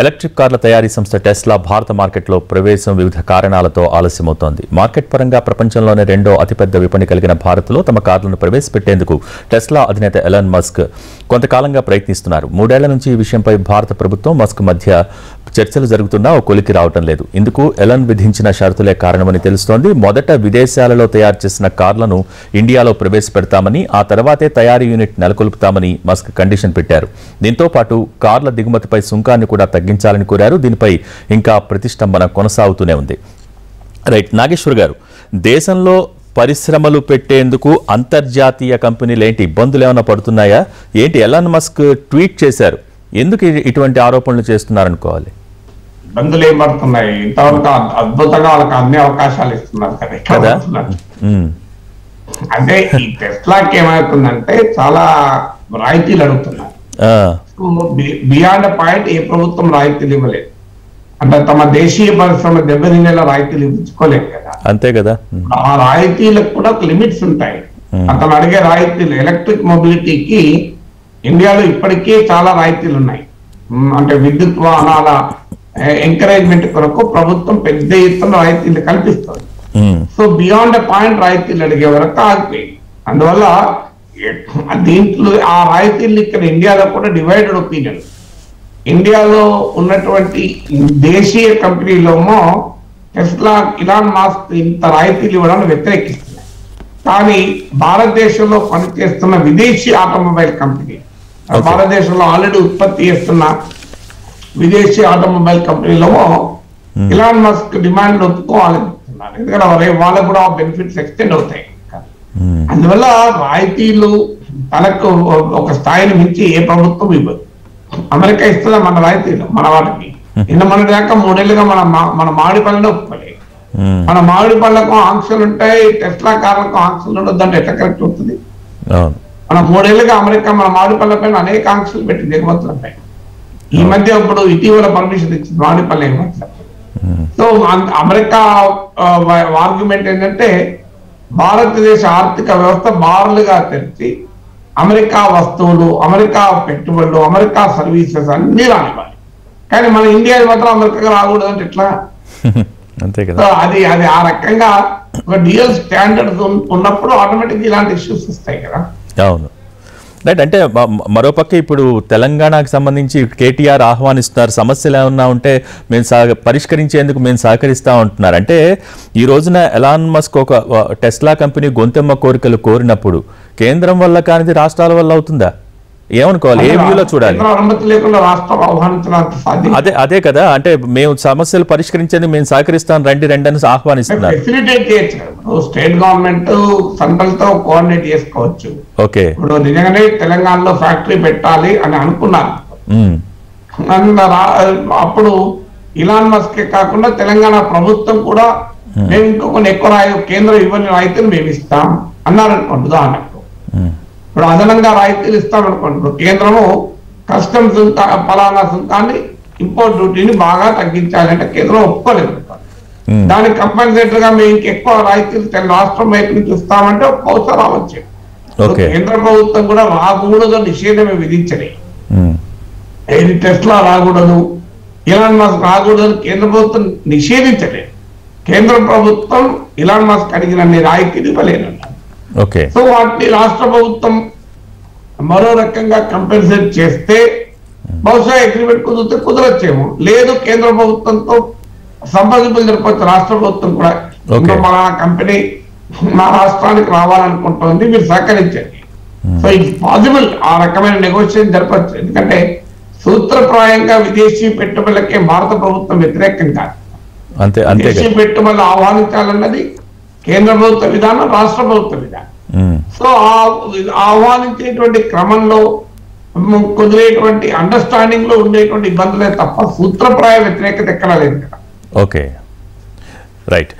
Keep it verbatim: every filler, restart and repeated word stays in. Electric కార్ల తయారీ సంస్థ టెస్లా భారత మార్కెట్లో ప్రవేశం వివిధ కారణాలతో ఆలస్యమవుతోంది. మార్కెట్ పరంగా ప్రపంచంలోనే రెండో అతిపెద్ద విపణి కలిగిన భారత్లో తమ కార్లను ప్రవేశపెట్టేందుకు టెస్లా అధినేత ఎలాన్ మస్క్ కొంతకాలంగా ప్రయత్నిస్తున్నారు. మూడేళ్ల నుంచి ఈ విషయంపై భారత ప్రభుత్వం మస్క్ మధ్య చర్చలు జరుగుతున్నా ఓ కొలికి రావటం లేదు. ఇందుకు ఎలాన్ విధించిన షరతులే కారణమని తెలుస్తోంది. మొదట విదేశాలలో తయారు చేసిన కార్లను ఇండియాలో ప్రవేశపెడతామని, ఆ తర్వాతే తయారీ యూనిట్ నెలకొల్పుతామని మస్క్ కండిషన్ పెట్టారు. దీంతో పాటు కార్ల దిగుమతిపై సుంకాన్ని కూడా తగ్గించాలని కోరారు. దీనిపై ఇంకా ప్రతిష్టంభన కొనసాగుతూనే ఉంది. రైట్ నాగేశ్వర్ గారు, దేశంలో పరిశ్రమలు పెట్టేందుకు అంతర్జాతీయ కంపెనీలు ఏంటి ఇబ్బందులు ఏమైనా పడుతున్నాయా ఏంటి? ఎలాన్ మస్క్ ట్వీట్ చేశారు, ఎందుకు ఇటువంటి ఆరోపణలు చేస్తున్నారనుకోవాలి? ఇబ్బందులు ఏం పడుతున్నాయి? ఇంతవరకు అద్భుతంగా వాళ్ళకి అన్ని అవకాశాలు ఇస్తున్నారు కదా. అంటే ఈ టెస్లాకి ఏమవుతుందంటే చాలా రాయితీలు అడుగుతున్నారు. బియాండ్ పాయింట్ ఏ ప్రభుత్వం రాయితీలు ఇవ్వలేదు. అంటే తమ దేశీయ పరిశ్రమ దెబ్బతి నెల రాయితీలు ఇవ్వలేదు కదా. అంతే కదా. ఆ రాయితీలకు కూడా లిమిట్స్ ఉంటాయి. అతను అడిగే రాయితీలు ఎలక్ట్రిక్ మొబిలిటీకి ఇండియాలో ఇప్పటికీ చాలా రాయితీలు ఉన్నాయి. అంటే విద్యుత్ వాహనాల ఎంకరేజ్మెంట్ కొరకు ప్రభుత్వం పెద్ద ఎత్తున రాయితీలు కల్పిస్తుంది. సో బియాండ్ పాయింట్ రాయితీలు అడిగే వరకు ఆగిపోయింది. అందువల్ల దీంట్లో ఆ రాయితీలు ఇక్కడ ఇండియాలో కూడా డివైడెడ్ ఒపీనియన్. ఇండియాలో ఉన్నటువంటి దేశీయ కంపెనీలోమో టెస్లా, ఇలాన్ మాస్క్ ఇంత రాయితీలు ఇవ్వడానికి వ్యతిరేకిస్తున్నాయి. కానీ భారతదేశంలో పనిచేస్తున్న విదేశీ ఆటోమొబైల్ కంపెనీ, భారతదేశంలో ఆల్రెడీ ఉత్పత్తి చేస్తున్న విదేశీ ఆటోమొబైల్ కంపెనీలోమో ఇలాన్ మస్క్ డిమాండ్ ఒప్పుకోవాలనుకుంటున్నారు. ఎందుకంటే వాళ్ళకు కూడా బెనిఫిట్స్ ఎక్స్టెండ్ అవుతాయి. అందువల్ల రాయితీలు తనకు ఒక స్థాయిని మించి ఏ ప్రభుత్వం ఇవ్వదు. అమెరికా ఇస్తుందా మన రాయితీలు మన వాటికి? నిన్న మొన్నటి దాకా మూడేళ్లుగా మన మన మామిడి పళ్ళని ఒప్పుకోలేదు. మన మామిడి పళ్ళకు ఆంక్షలు ఉంటాయి, టెస్లా కార్లకు ఆంక్షలు ఉండొద్దంటే ఎట్లా కరెక్ట్ అవుతుంది? మన మూడేళ్లుగా అమెరికా మన మామిడి పళ్ళ పైన అనేక ఆంక్షలు పెట్టి దిగుమతులపై ఈ మధ్య ఇప్పుడు ఇటీవల పర్మిషన్ ఇచ్చింది మామిడి పళ్ళ ఏమంటారు. సో అమెరికా ఆర్గ్యుమెంట్ ఏంటంటే భారతదేశ ఆర్థిక వ్యవస్థ బార్లుగా తెరిచి అమెరికా వస్తువులు, అమెరికా పెట్టుబడులు, అమెరికా సర్వీసెస్ అన్ని రానివ్వాలి. కానీ మన ఇండియా మాత్రం అమెరికాగా రాకూడదు అంటే ఎట్లా? అది అది ఆ రకంగా ఒక డ్యూయల్ స్టాండర్డ్స్ ఉన్నప్పుడు ఆటోమేటిక్ ఇలాంటి ఇష్యూస్ వస్తాయి కదా. అవును రైట్. అంటే మరోపక్క ఇప్పుడు తెలంగాణకు సంబంధించి కేటీఆర్ ఆహ్వానిస్తున్నారు, సమస్యలు ఏమన్నా ఉంటే మేము సహ పరిష్కరించేందుకు మేము సహకరిస్తా ఉంటున్నారు. అంటే ఈ రోజున ఎలాన్ మస్క్ ఒక టెస్లా కంపెనీ గొంతెమ్మ కోరికలు కోరినప్పుడు కేంద్రం వల్ల కానిది రాష్ట్రాల వల్ల అవుతుందా ఏమనుకోవాలి? ఏ వ్యూలో చూడాలి? అదే అదే కదా. అంటే మేము సమస్యలు పరిష్కరించండి, మేము సహకరిస్తాం, రండి రండి అని ఆహ్వానిస్తున్నారు. స్టేట్ గవర్నమెంట్ సెంట్రల్ తో కోఆర్డినేట్ చేసుకోవచ్చు. ఓకే, ఇప్పుడు నిజంగానే తెలంగాణలో ఫ్యాక్టరీ పెట్టాలి అని అనుకున్నారు. అప్పుడు ఇలాన్ మస్క్ కాకుండా తెలంగాణ ప్రభుత్వం కూడా మేము ఇంకా కొన్ని ఎక్కువ రాయి కేంద్రం ఇవ్వని రాయితీలు మేము ఇస్తాం అన్నారనుకోండి. ఉదాహరణకు ఇప్పుడు అదనంగా రాయితీలు ఇస్తామనుకోండి. ఇప్పుడు కేంద్రము కస్టమ్స్ పలానా సుంకాన్ని, ఇంపోర్ట్ డ్యూటీని బాగా తగ్గించాలంటే కేంద్రం ఒప్పుకోలేదు. దానికి కంపెన్సేటర్ గా మేము ఇంకెక్కువ రాయితీలు రాష్ట్రం వైపు నుంచి ఇస్తామంటే ఒక్కోసారి రావచ్చు. కేంద్ర ప్రభుత్వం కూడా రాకూడదు నిషేధమే విధించలే. ఏది టెస్లా రాకూడదు, ఇలాన్ మస్క్ రాకూడదు అని కేంద్ర ప్రభుత్వం నిషేధించలేదు. కేంద్ర ప్రభుత్వం ఇలాన్ మస్క్ అడిగినన్ని రాయితీలు ఇవ్వలేదు. సో వాటిని రాష్ట్ర ప్రభుత్వం మరో రకంగా కంపెన్సేట్ చేస్తే బహుశా అగ్రిమెంట్ కుదిరితే కుదరచ్చేమో. లేదు కేంద్ర ప్రభుత్వంతో సంప్రదింపులు జరపచ్చు రాష్ట్ర ప్రభుత్వం కూడా. మన కంపెనీ మా రాష్ట్రానికి రావాలనుకుంటుంది, మీరు సహకరించండి. సో ఇట్స్ పాసిబుల్, ఆ రకమైన నెగోషియేషన్ జరపచ్చు. ఎందుకంటే సూత్రప్రాయంగా విదేశీ పెట్టుబడులకే భారత ప్రభుత్వం వ్యతిరేకం కాదు. విదేశీ పెట్టుబడులు ఆహ్వానించాలన్నది కేంద్ర ప్రభుత్వ విధానం, రాష్ట్ర ప్రభుత్వ విధానం. సో ఆహ్వానించేటువంటి క్రమంలో కుదిరేటువంటి అండర్స్టాండింగ్ లో ఉండేటువంటి ఇబ్బందులే తప్ప సూత్రప్రాయ వ్యతిరేకత ఎక్కడా లేదు కదా. Okay right.